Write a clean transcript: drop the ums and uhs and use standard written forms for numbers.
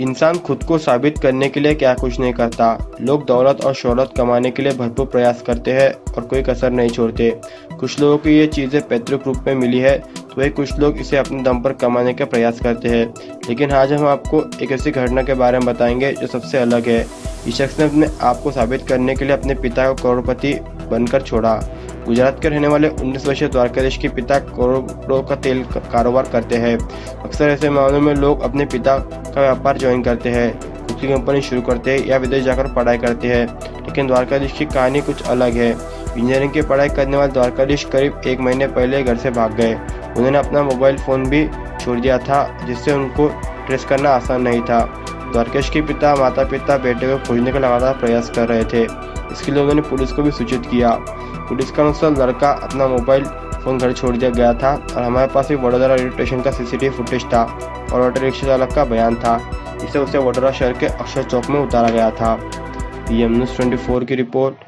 इंसान खुद को साबित करने के लिए क्या कुछ नहीं करता। लोग दौलत और शोहरत कमाने के लिए भरपूर प्रयास करते हैं और कोई कसर नहीं छोड़ते। कुछ लोगों को ये चीज़ें पैतृक रूप में मिली है तो वही कुछ लोग इसे अपने दम पर कमाने का प्रयास करते हैं। लेकिन आज हम आपको एक ऐसी घटना के बारे में बताएंगे जो सबसे अलग है। इस शख्स ने अपने आप को साबित करने के लिए अपने पिता को करोड़पति बनकर छोड़ा। गुजरात के रहने वाले 19 वर्षीय द्वारकाधीश के पिता करोड़ों का तेल कारोबार करते हैं। अक्सर ऐसे मामलों में लोग अपने पिता का व्यापार ज्वाइन करते हैं, खुद की कंपनी शुरू करते हैं या विदेश जाकर पढ़ाई करते हैं। लेकिन द्वारकाधीश की कहानी कुछ अलग है। इंजीनियरिंग की पढ़ाई करने वाले द्वारकाधीश करीब एक महीने पहले घर से भाग गए। उन्होंने अपना मोबाइल फ़ोन भी छोड़ दिया था, जिससे उनको ट्रेस करना आसान नहीं था। द्वारकाधीश के पिता माता पिता बेटे को खोजने का लगातार प्रयास कर रहे थे। इसके लिए उन्होंने पुलिस को भी सूचित किया। पुलिस के अनुसार लड़का अपना मोबाइल फ़ोन घर छोड़ दिया गया था और हमारे पास एक वडोदरा रेलवे स्टेशन का सीसीटीवी फुटेज था और ऑटो रिक्शा चालक का बयान था। इसे उसे वडोदरा शहर के अक्षर चौक में उतारा गया था। पीएम न्यूज़ 24 की रिपोर्ट।